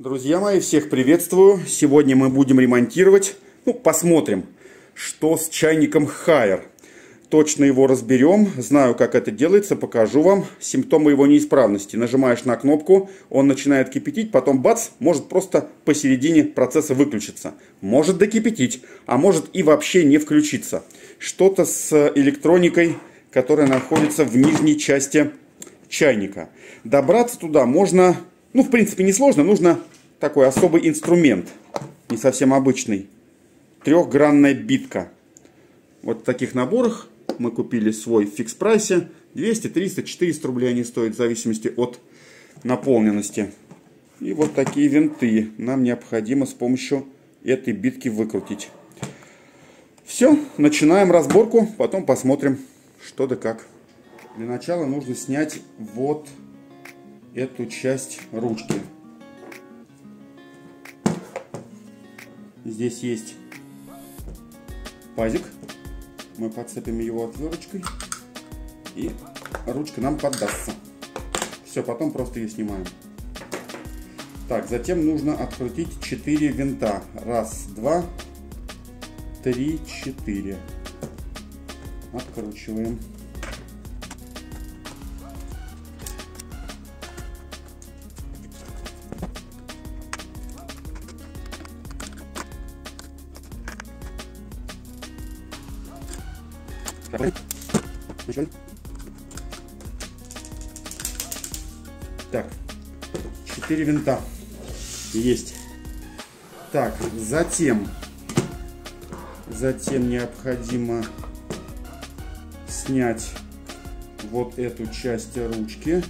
Друзья мои, всех приветствую. Сегодня мы будем ремонтировать, посмотрим, что с чайником Haier. Точно его разберем, знаю, как это делается, покажу вам симптомы его неисправности. Нажимаешь на кнопку, он начинает кипятить, потом бац, может просто посередине процесса выключиться. Может докипятить, а может и вообще не включиться. Что-то с электроникой, которая находится в нижней части чайника. Добраться туда можно, в принципе, несложно. Нужно такой особый инструмент, не совсем обычный. Трехгранная битка. Вот в таких наборах. Мы купили свой в фикс-прайсе. 200, 300, 400 рублей они стоят в зависимости от наполненности. И вот такие винты нам необходимо с помощью этой битки выкрутить. Все, начинаем разборку, потом посмотрим, что да как. Для начала нужно снять вот эту часть ручки. Здесь есть пазик. Мы подцепим его отверточкой, и ручка нам поддастся. Все, потом просто ее снимаем. Так, затем нужно открутить 4 винта. Раз, два, три, 4. Откручиваем. Так, 4 винта есть. Так, затем необходимо снять вот эту часть ручки.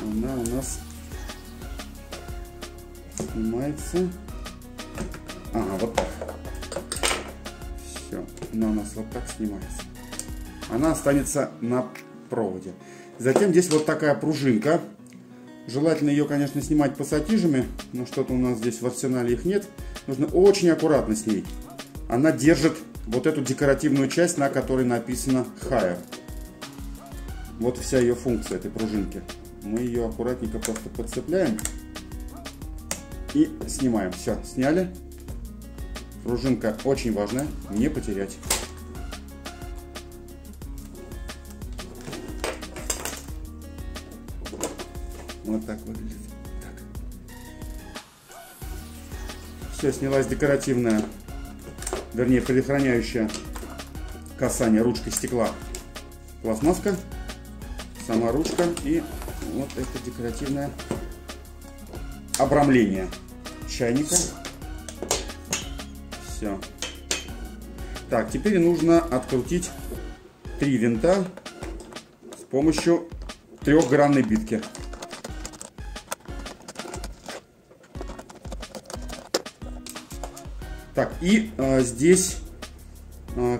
Она у нас снимается. Ага, вот так. Все, она у нас вот так снимается. Она останется на проводе. Затем здесь вот такая пружинка. Желательно ее, конечно, снимать пассатижами, но что-то у нас здесь в арсенале их нет. Нужно очень аккуратно с ней. Она держит вот эту декоративную часть, на которой написано Haier. Вот вся ее функция этой пружинки. Мы ее аккуратненько просто подцепляем и снимаем. Все, сняли. Пружинка очень важная, не потерять. Вот так выглядит. Так. Все, снялась декоративная, вернее, предохраняющая касание ручкой стекла пластмасска, сама ручка и вот это декоративное обрамление чайника. Все. Так, теперь нужно открутить 3 винта с помощью трехгранной битки. Так, и здесь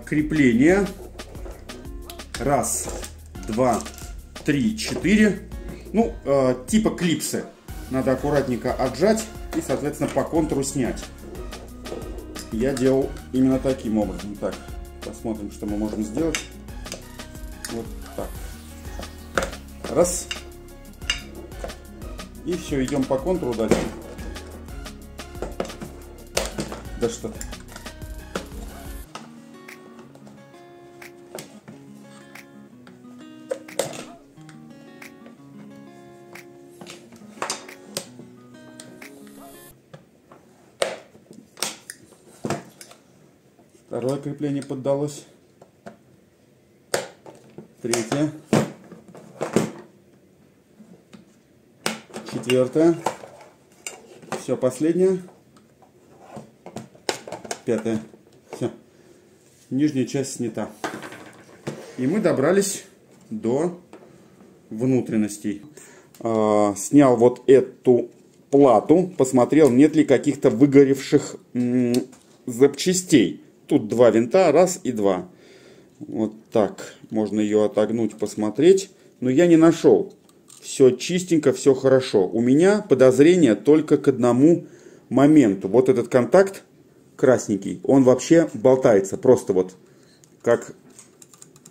крепление. Раз, два, три, 4. Типа клипсы. Надо аккуратненько отжать и, соответственно, по контуру снять. Я делал именно таким образом. Так, посмотрим, что мы можем сделать. Вот так. Раз. И все, идем по контуру дальше. Что-то. Второе крепление поддалось. Третье. Четвертое. Все, последнее. Пятое. Все. Нижняя часть снята. И мы добрались до внутренностей. Снял вот эту плату. Посмотрел, нет ли каких-то выгоревших запчастей. Тут 2 винта. Раз и два. Вот так. Можно ее отогнуть, посмотреть. Но я не нашел. Все чистенько, все хорошо. У меня подозрение только к одному моменту. Вот этот контакт. Красненький. Он вообще болтается. Просто вот как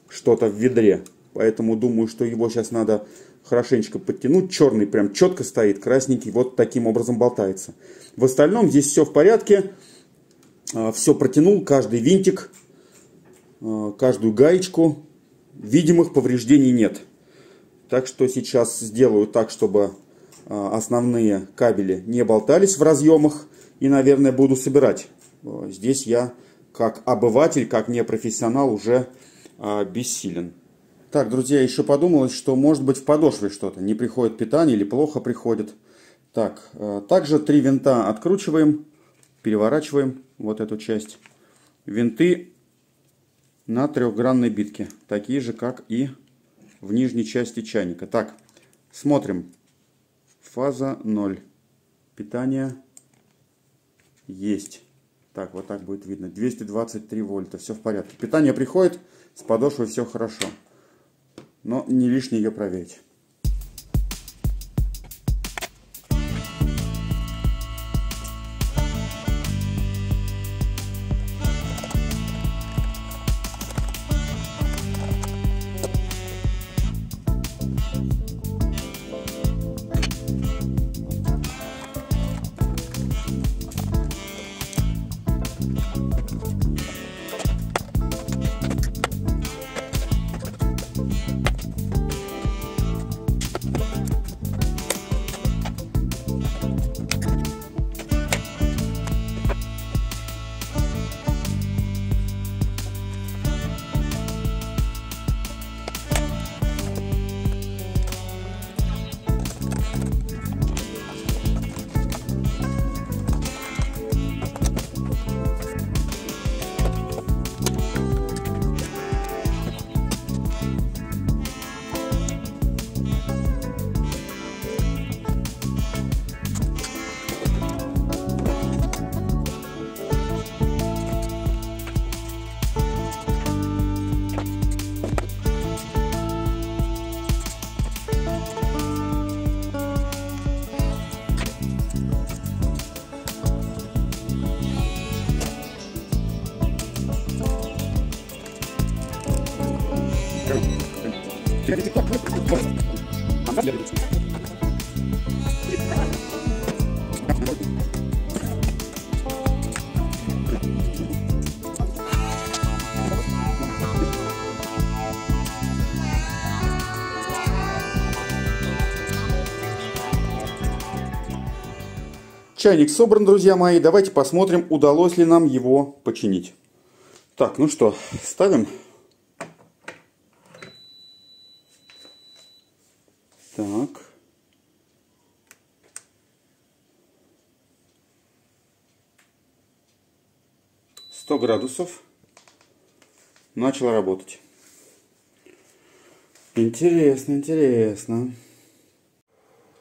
что-то в ведре. Поэтому думаю, что его сейчас надо хорошенечко подтянуть. Черный прям четко стоит, красненький вот таким образом болтается. В остальном здесь все в порядке. Все протянул, каждый винтик, каждую гаечку. Видимых повреждений нет. Так что сейчас сделаю так, чтобы основные кабели не болтались в разъемах. И, наверное, буду собирать. Здесь я как обыватель, как непрофессионал уже бессилен. Так, друзья, еще подумалось, что может быть в подошве что-то. Не приходит питание или плохо приходит. Так, также 3 винта откручиваем, переворачиваем вот эту часть. Винты на трехгранной битке. Такие же, как и в нижней части чайника. Так, смотрим. Фаза 0. Питание есть. Так, вот так будет видно. 223 вольта. Все в порядке. Питание приходит, с подошвой все хорошо. Но не лишне ее проверить. Чайник собран, друзья мои. Давайте посмотрим, удалось ли нам его починить. Так, ну что, ставим. Так. Сто градусов. Начал работать. Интересно, интересно.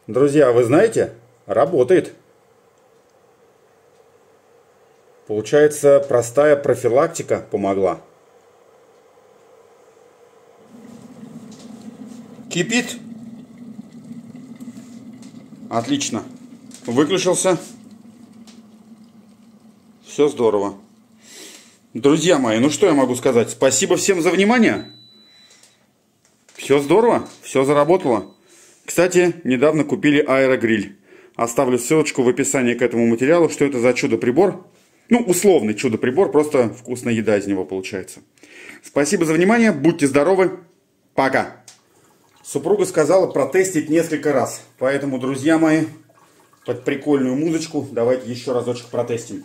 Друзья, вы знаете, работает. Получается, простая профилактика помогла. Кипит. Отлично. Выключился. Все здорово. Друзья мои, ну что я могу сказать? Спасибо всем за внимание. Все здорово. Все заработало. Кстати, недавно купили аэрогриль. Оставлю ссылочку в описании к этому материалу, что это за чудо-прибор. Ну, условный чудо-прибор, просто вкусная еда из него получается. Спасибо за внимание, будьте здоровы, пока! Супруга сказала протестить несколько раз, поэтому, друзья мои, под прикольную музычку давайте еще разочек протестим.